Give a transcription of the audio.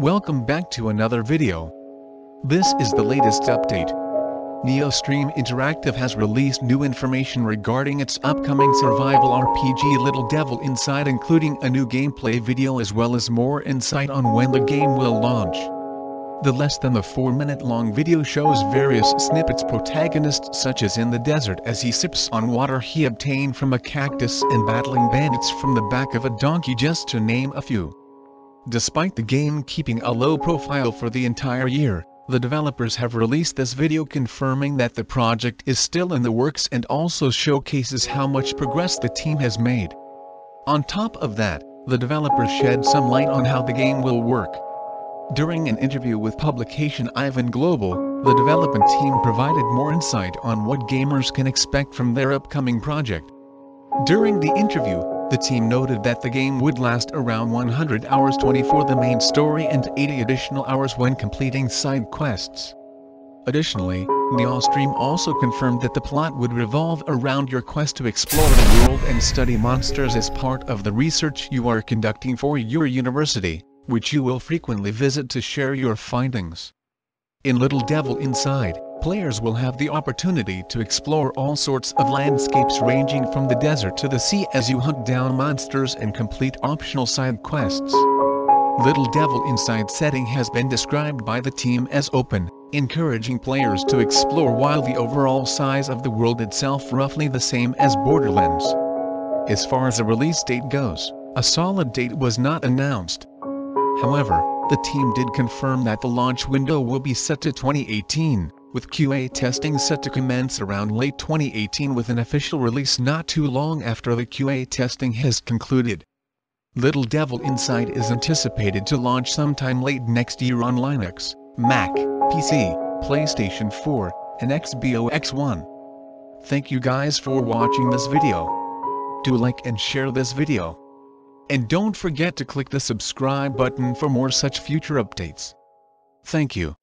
Welcome back to another video. This is the latest update. NeoStream Interactive has released new information regarding its upcoming survival RPG Little Devil Inside, including a new gameplay video as well as more insight on when the game will launch. The less than a 4-minute long video shows various snippets protagonists such as in the desert as he sips on water he obtained from a cactus and battling bandits from the back of a donkey, just to name a few. Despite the game keeping a low profile for the entire year, the developers have released this video confirming that the project is still in the works and also showcases how much progress the team has made. On top of that, the developers shed some light on how the game will work. During an interview with publication Ivan Global, the development team provided more insight on what gamers can expect from their upcoming project. During the interview, the team noted that the game would last around 100 hours, 20 for the main story and 80 additional hours when completing side quests. Additionally, NeoStream also confirmed that the plot would revolve around your quest to explore the world and study monsters as part of the research you are conducting for your university, which you will frequently visit to share your findings. In Little Devil Inside, players will have the opportunity to explore all sorts of landscapes ranging from the desert to the sea as you hunt down monsters and complete optional side quests. Little Devil Inside setting has been described by the team as open, encouraging players to explore, while the overall size of the world itself roughly the same as Borderlands. As far as a release date goes, a solid date was not announced. However, the team did confirm that the launch window will be set to 2018. With QA testing set to commence around late 2018 with an official release not too long after the QA testing has concluded. Little Devil Inside is anticipated to launch sometime late next year on Linux, Mac, PC, PlayStation 4, and Xbox One. Thank you guys for watching this video. Do like and share this video. And don't forget to click the subscribe button for more such future updates. Thank you.